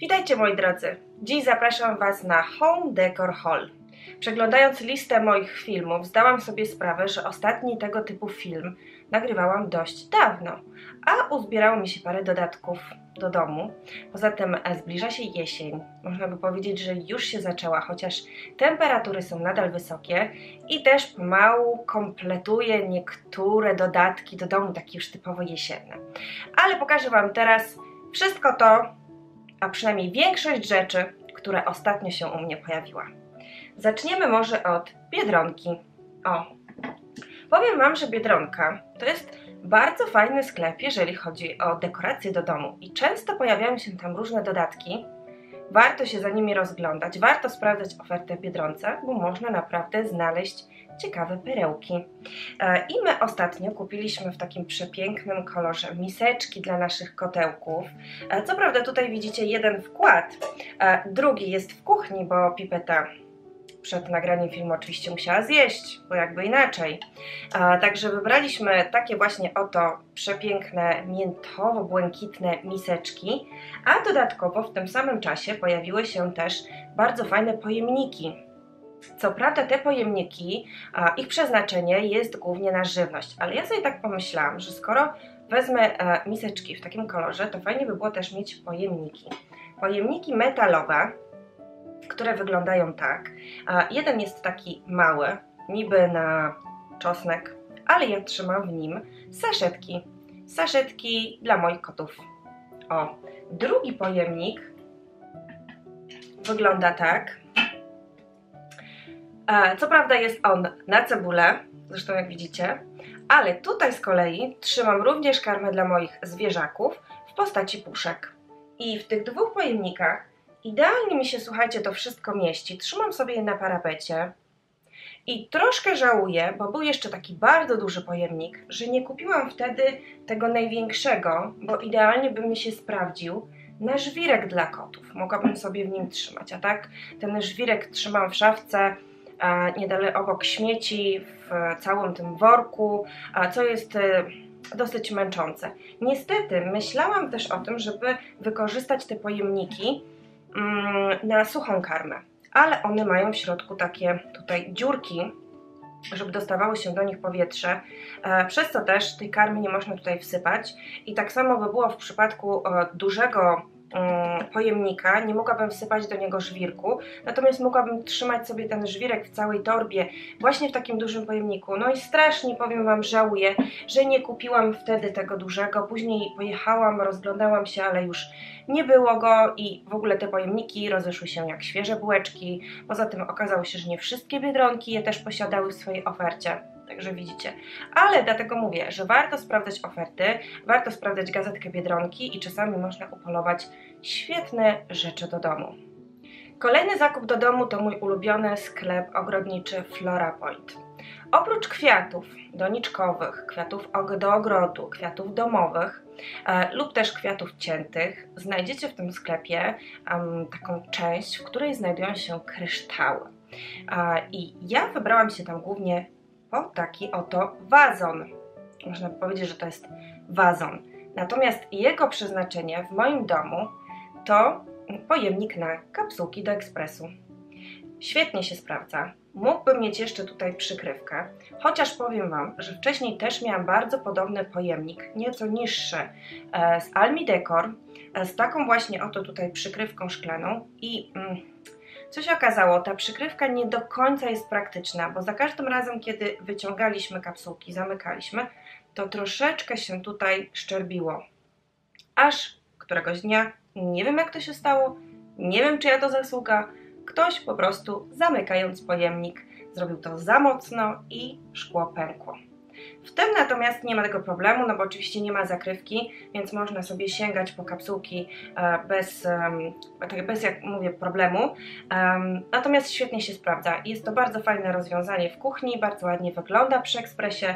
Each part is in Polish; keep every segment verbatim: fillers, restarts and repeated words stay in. Witajcie moi drodzy, dziś zapraszam Was na Home Decor Hall. Przeglądając listę moich filmów zdałam sobie sprawę, że ostatni tego typu film nagrywałam dość dawno, a uzbierało mi się parę dodatków do domu. Poza tym zbliża się jesień, można by powiedzieć, że już się zaczęła, chociaż temperatury są nadal wysokie i też pomału kompletuję niektóre dodatki do domu, takie już typowo jesienne. Ale pokażę Wam teraz wszystko to, a przynajmniej większość rzeczy, które ostatnio się u mnie pojawiła. Zaczniemy może od Biedronki. O, powiem Wam, że Biedronka to jest bardzo fajny sklep, jeżeli chodzi o dekoracje do domu i często pojawiają się tam różne dodatki. Warto się za nimi rozglądać, warto sprawdzać ofertę w Biedronce, bo można naprawdę znaleźć ciekawe perełki. I my ostatnio kupiliśmy w takim przepięknym kolorze miseczki dla naszych kotełków. Co prawda tutaj widzicie jeden wkład, drugi jest w kuchni, bo pipeta przed nagraniem filmu oczywiście musiała zjeść, bo jakby inaczej. Także wybraliśmy takie właśnie oto przepiękne, miętowo-błękitne miseczki, a dodatkowo w tym samym czasie pojawiły się też bardzo fajne pojemniki. Co prawda te pojemniki, ich przeznaczenie jest głównie na żywność, ale ja sobie tak pomyślałam, że skoro wezmę miseczki w takim kolorze, to fajnie by było też mieć pojemniki. Pojemniki metalowe, które wyglądają tak. Jeden jest taki mały, niby na czosnek, ale ja trzymam w nim saszetki. Saszetki dla moich kotów. O, drugi pojemnik wygląda tak. Co prawda jest on na cebulę, zresztą jak widzicie, ale tutaj z kolei trzymam również karmę dla moich zwierzaków w postaci puszek. I w tych dwóch pojemnikach idealnie mi się, słuchajcie, to wszystko mieści. Trzymam sobie je na parapecie i troszkę żałuję, bo był jeszcze taki bardzo duży pojemnik, że nie kupiłam wtedy tego największego, bo idealnie by mi się sprawdził na żwirek dla kotów. Mogłabym sobie w nim trzymać, a tak ten żwirek trzymam w szafce niedaleko obok śmieci, w całym tym worku, co jest dosyć męczące. Niestety myślałam też o tym, żeby wykorzystać te pojemniki na suchą karmę, ale one mają w środku takie tutaj dziurki, żeby dostawało się do nich powietrze, przez co też tej karmy nie można tutaj wsypać i tak samo by było w przypadku dużego pojemnika, nie mogłabym wsypać do niego żwirku, natomiast mogłabym trzymać sobie ten żwirek w całej torbie właśnie w takim dużym pojemniku. No i strasznie, powiem Wam, żałuję, że nie kupiłam wtedy tego dużego, później pojechałam, rozglądałam się, ale już nie było go i w ogóle te pojemniki rozeszły się jak świeże bułeczki. Poza tym okazało się, że nie wszystkie Biedronki je też posiadały w swojej ofercie, także widzicie, ale dlatego mówię, że warto sprawdzać oferty, warto sprawdzać gazetkę Biedronki i czasami można upolować świetne rzeczy do domu. Kolejny zakup do domu to mój ulubiony sklep ogrodniczy Flora Point. Oprócz kwiatów doniczkowych, kwiatów do ogrodu, kwiatów domowych e, lub też kwiatów ciętych, znajdziecie w tym sklepie um, taką część, w której znajdują się kryształy. E, I ja wybrałam się tam głównie po taki oto wazon. Można by powiedzieć, że to jest wazon. Natomiast jego przeznaczenie w moim domu to pojemnik na kapsułki do ekspresu. Świetnie się sprawdza. Mógłbym mieć jeszcze tutaj przykrywkę, chociaż powiem Wam, że wcześniej też miałam bardzo podobny pojemnik, nieco niższy, z Almi Decor, z taką właśnie oto tutaj przykrywką szklaną i mm, co się okazało, ta przykrywka nie do końca jest praktyczna, bo za każdym razem, kiedy wyciągaliśmy kapsułki, zamykaliśmy, to troszeczkę się tutaj szczerbiło. Aż któregoś dnia, nie wiem jak to się stało, nie wiem czyja to zasługa, ktoś po prostu zamykając pojemnik zrobił to za mocno i szkło pękło. W tym natomiast nie ma tego problemu, no bo oczywiście nie ma zakrywki, więc można sobie sięgać po kapsułki bez, bez jak mówię, problemu. Natomiast świetnie się sprawdza. Jest to bardzo fajne rozwiązanie w kuchni, bardzo ładnie wygląda przy ekspresie.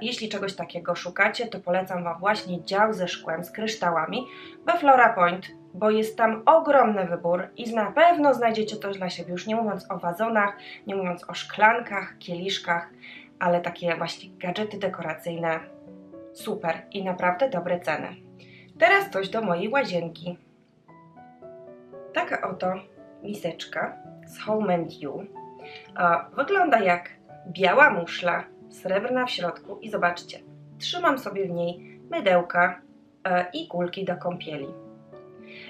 Jeśli czegoś takiego szukacie, to polecam Wam właśnie dział ze szkłem, z kryształami we Flora Point, bo jest tam ogromny wybór i na pewno znajdziecie to dla siebie, już nie mówiąc o wazonach, nie mówiąc o szklankach, kieliszkach, ale takie właśnie gadżety dekoracyjne, super i naprawdę dobre ceny. Teraz coś do mojej łazienki. taka oto miseczka z Home and You. Wygląda jak biała muszla, srebrna w środku i zobaczcie, trzymam sobie w niej mydełka i kulki do kąpieli.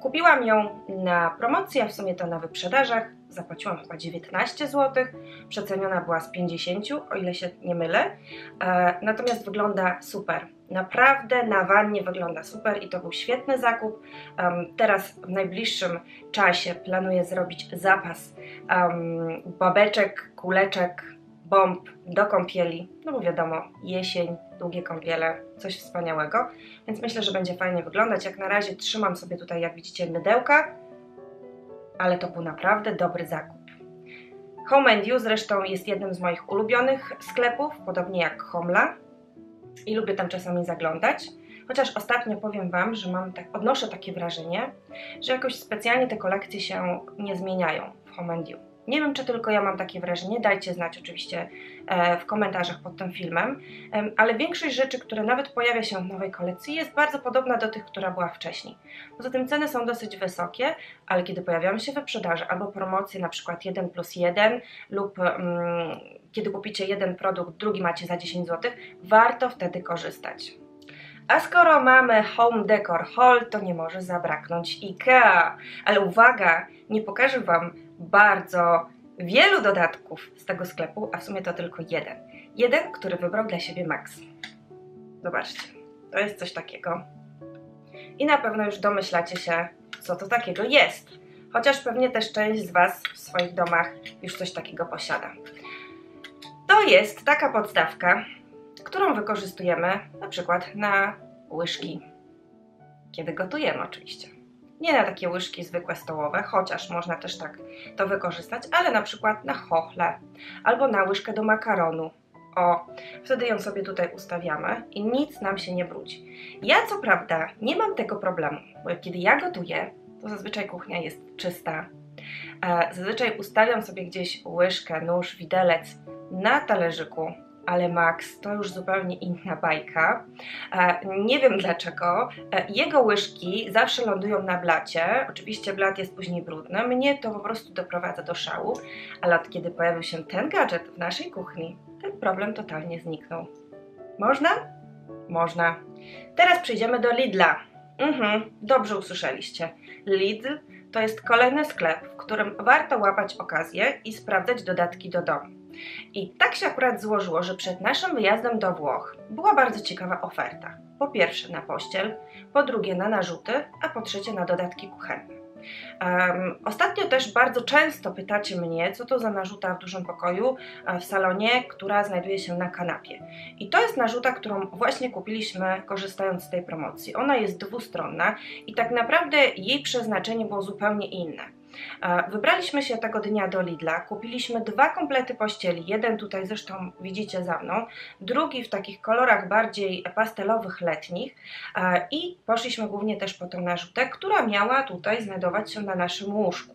Kupiłam ją na promocji, a w sumie to na wyprzedażach, zapłaciłam chyba dziewiętnaście złotych, przeceniona była z pięćdziesiąt, o ile się nie mylę, natomiast wygląda super. Naprawdę na wannie wygląda super i to był świetny zakup. Um, teraz w najbliższym czasie planuję zrobić zapas um, babeczek, kuleczek, bomb do kąpieli. No bo wiadomo, jesień, długie kąpiele, coś wspaniałego. Więc myślę, że będzie fajnie wyglądać. Jak na razie trzymam sobie tutaj, jak widzicie, mydełka, ale to był naprawdę dobry zakup. Home and You zresztą jest jednym z moich ulubionych sklepów, podobnie jak Homla. I lubię tam czasami zaglądać, chociaż ostatnio powiem Wam, że mam tak, odnoszę takie wrażenie, że jakoś specjalnie te kolekcje się nie zmieniają w Home and You. Nie wiem, czy tylko ja mam takie wrażenie, dajcie znać oczywiście w komentarzach pod tym filmem, ale większość rzeczy, które nawet pojawia się w nowej kolekcji, jest bardzo podobna do tych, która była wcześniej. Poza tym ceny są dosyć wysokie, ale kiedy pojawiają się wyprzedaże albo promocje, na przykład jeden plus jeden lub mm, kiedy kupicie jeden produkt, drugi macie za dziesięć złotych, warto wtedy korzystać. A skoro mamy Home Decor Hall, to nie może zabraknąć IKEA. Ale uwaga, nie pokażę Wam bardzo wielu dodatków z tego sklepu, a w sumie to tylko jeden. Jeden, który wybrał dla siebie Max. Zobaczcie, to jest coś takiego. I na pewno już domyślacie się, co to takiego jest. Chociaż pewnie też część z Was w swoich domach już coś takiego posiada. To jest taka podstawka, którą wykorzystujemy na przykład na łyżki, kiedy gotujemy oczywiście. Nie na takie łyżki zwykłe stołowe, chociaż można też tak to wykorzystać, ale na przykład na chochle albo na łyżkę do makaronu. O, wtedy ją sobie tutaj ustawiamy i nic nam się nie brudzi. Ja co prawda nie mam tego problemu, bo kiedy ja gotuję, to zazwyczaj kuchnia jest czysta. Zazwyczaj ustawiam sobie gdzieś łyżkę, nóż, widelec na talerzyku, ale Max to już zupełnie inna bajka. Nie wiem dlaczego, jego łyżki zawsze lądują na blacie, oczywiście blat jest później brudny, mnie to po prostu doprowadza do szału, ale od kiedy pojawił się ten gadżet w naszej kuchni, ten problem totalnie zniknął. Można? Można. Teraz przejdziemy do Lidla. Mhm, dobrze usłyszeliście. Lidl to jest kolejny sklep, w którym warto łapać okazję i sprawdzać dodatki do domu. I tak się akurat złożyło, że przed naszym wyjazdem do Włoch była bardzo ciekawa oferta. Po pierwsze na pościel, po drugie na narzuty, a po trzecie na dodatki kuchenne. Um, ostatnio też bardzo często pytacie mnie, co to za narzuta w dużym pokoju w salonie, która znajduje się na kanapie. I to jest narzuta, którą właśnie kupiliśmy, korzystając z tej promocji. Ona jest dwustronna i tak naprawdę jej przeznaczenie było zupełnie inne. Wybraliśmy się tego dnia do Lidla, kupiliśmy dwa komplety pościeli, jeden tutaj zresztą widzicie za mną, drugi w takich kolorach bardziej pastelowych, letnich, i poszliśmy głównie też po tą narzutę, która miała tutaj znajdować się na naszym łóżku.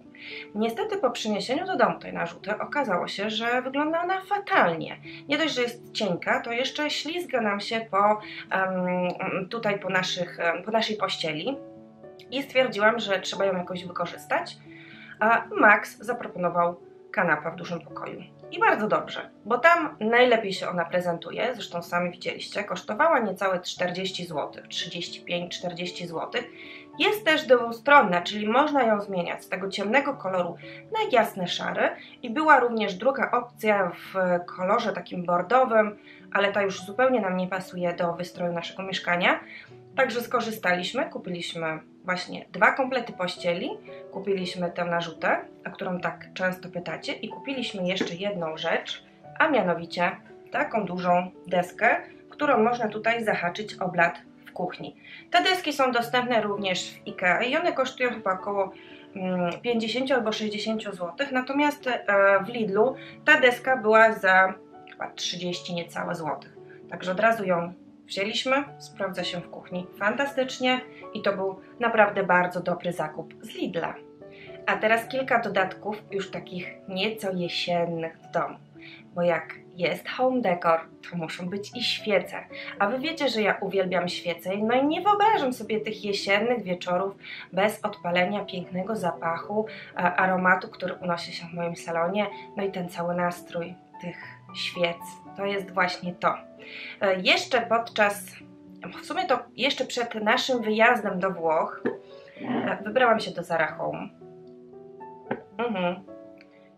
Niestety po przyniesieniu do domu tej narzuty okazało się, że wygląda ona fatalnie. Nie dość, że jest cienka, to jeszcze ślizga nam się po, tutaj po, naszych, po naszej pościeli i stwierdziłam, że trzeba ją jakoś wykorzystać. A Max zaproponował kanapę w dużym pokoju. I bardzo dobrze, bo tam najlepiej się ona prezentuje, zresztą sami widzieliście, kosztowała niecałe czterdzieści złotych, trzydzieści pięć czterdzieści złotych. Jest też dwustronna, czyli można ją zmieniać z tego ciemnego koloru na jasny szary i była również druga opcja w kolorze takim bordowym, ale ta już zupełnie nam nie pasuje do wystroju naszego mieszkania. Także skorzystaliśmy, kupiliśmy właśnie dwa komplety pościeli, kupiliśmy tę narzutę, o którą tak często pytacie, i kupiliśmy jeszcze jedną rzecz, a mianowicie taką dużą deskę, którą można tutaj zahaczyć o blat w kuchni. Te deski są dostępne również w IKEA i one kosztują chyba około pięćdziesiąt albo sześćdziesiąt złotych, natomiast w Lidlu ta deska była za chyba trzydzieści niecałe złotych, także od razu ją wzięliśmy, sprawdza się w kuchni fantastycznie i to był naprawdę bardzo dobry zakup z Lidla. A teraz kilka dodatków już takich nieco jesiennych w domu. bo jak jest home decor, to muszą być i świece. A wy wiecie, że ja uwielbiam świece, no i nie wyobrażam sobie tych jesiennych wieczorów bez odpalenia pięknego zapachu, aromatu, który unosi się w moim salonie, no i ten cały nastrój tych świec. To jest właśnie to. Jeszcze podczas, w sumie to jeszcze przed naszym wyjazdem do Włoch, wybrałam się do Zara Home. Mhm.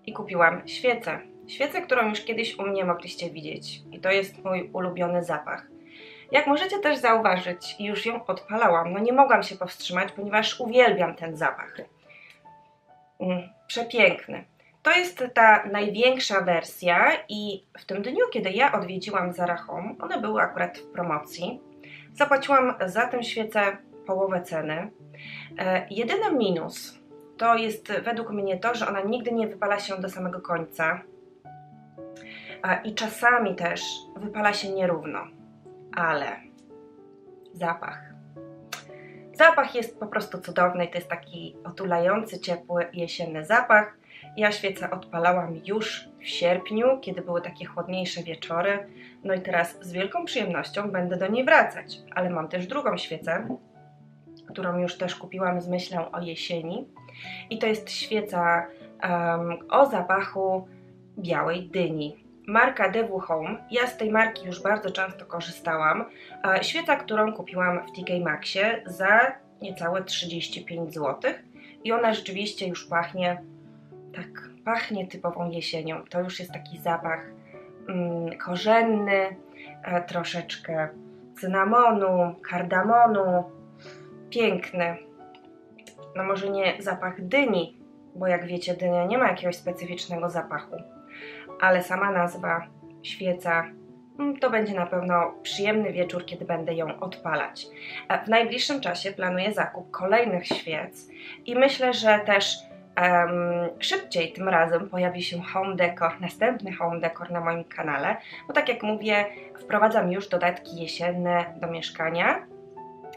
I kupiłam świecę. Świecę, którą już kiedyś u mnie mogliście widzieć. I to jest mój ulubiony zapach. Jak możecie też zauważyć, już ją odpalałam. No nie mogłam się powstrzymać, ponieważ uwielbiam ten zapach. Przepiękny. To jest ta największa wersja i w tym dniu, kiedy ja odwiedziłam Zara Home, one były akurat w promocji, zapłaciłam za tę świecę połowę ceny. E, jedyny minus to jest według mnie to, że ona nigdy nie wypala się do samego końca e, i czasami też wypala się nierówno, ale zapach. Zapach jest po prostu cudowny i to jest taki otulający, ciepły, jesienny zapach. Ja świecę odpalałam już w sierpniu, kiedy były takie chłodniejsze wieczory. No i teraz z wielką przyjemnością będę do niej wracać. Ale mam też drugą świecę, którą już też kupiłam z myślą o jesieni. I to jest świeca um, o zapachu białej dyni. Marka Devil Home. Ja z tej marki już bardzo często korzystałam. E, świeca, którą kupiłam w T K Maxxie za niecałe trzydzieści pięć złotych. I ona rzeczywiście już pachnie... Tak, pachnie typową jesienią. To już jest taki zapach mm, korzenny, e, troszeczkę cynamonu, kardamonu. Piękny. No może nie zapach dyni, bo jak wiecie, dynia nie ma jakiegoś specyficznego zapachu. Ale sama nazwa, świeca, to będzie na pewno przyjemny wieczór, kiedy będę ją odpalać. E, w najbliższym czasie planuję zakup kolejnych świec i myślę, że też Um, szybciej tym razem pojawi się home decor, następny home decor na moim kanale, bo tak jak mówię, wprowadzam już dodatki jesienne do mieszkania,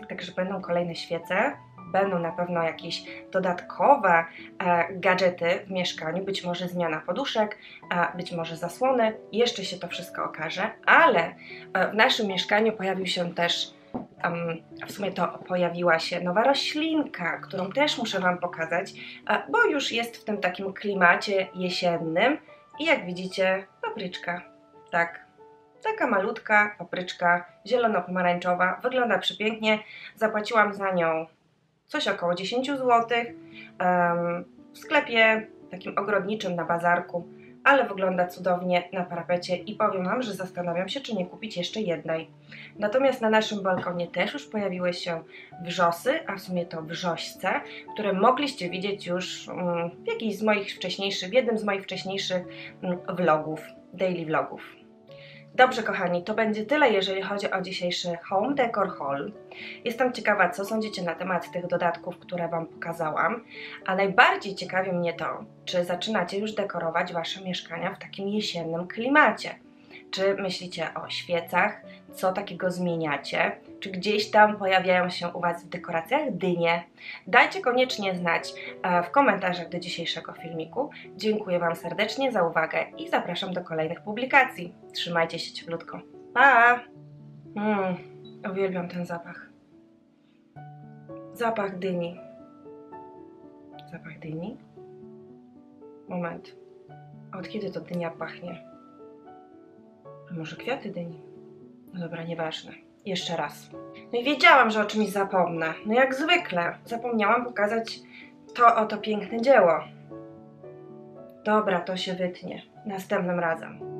także będą kolejne świece, będą na pewno jakieś dodatkowe e, gadżety w mieszkaniu, być może zmiana poduszek, e, być może zasłony, jeszcze się to wszystko okaże, ale e, w naszym mieszkaniu pojawił się też Um, w sumie to pojawiła się nowa roślinka, którą też muszę Wam pokazać, bo już jest w tym takim klimacie jesiennym i jak widzicie papryczka, tak, taka malutka papryczka zielono-pomarańczowa, wygląda przepięknie, zapłaciłam za nią coś około dziesięć złotych um, w sklepie takim ogrodniczym na bazarku, ale wygląda cudownie na parapecie i powiem Wam, że zastanawiam się, czy nie kupić jeszcze jednej. Natomiast na naszym balkonie też już pojawiły się wrzosy, a w sumie to wrzośce, które mogliście widzieć już w jakiejś z moich wcześniejszych, w jednym z moich wcześniejszych vlogów, daily vlogów. Dobrze kochani, to będzie tyle, jeżeli chodzi o dzisiejszy Home Decor Hall. Jestem ciekawa, co sądzicie na temat tych dodatków, które Wam pokazałam, a najbardziej ciekawi mnie to, czy zaczynacie już dekorować Wasze mieszkania w takim jesiennym klimacie. Czy myślicie o świecach, co takiego zmieniacie, czy gdzieś tam pojawiają się u Was w dekoracjach dynie? Dajcie koniecznie znać w komentarzach do dzisiejszego filmiku. Dziękuję Wam serdecznie za uwagę i zapraszam do kolejnych publikacji. Trzymajcie się cieplutko. Pa! Mm, uwielbiam ten zapach. Zapach dyni. Zapach dyni? Moment. Od kiedy to dynia pachnie? Może kwiaty dyni? No dobra, nieważne. Jeszcze raz. No i wiedziałam, że o czymś zapomnę. No jak zwykle, zapomniałam pokazać to oto piękne dzieło. Dobra, to się wytnie. Następnym razem.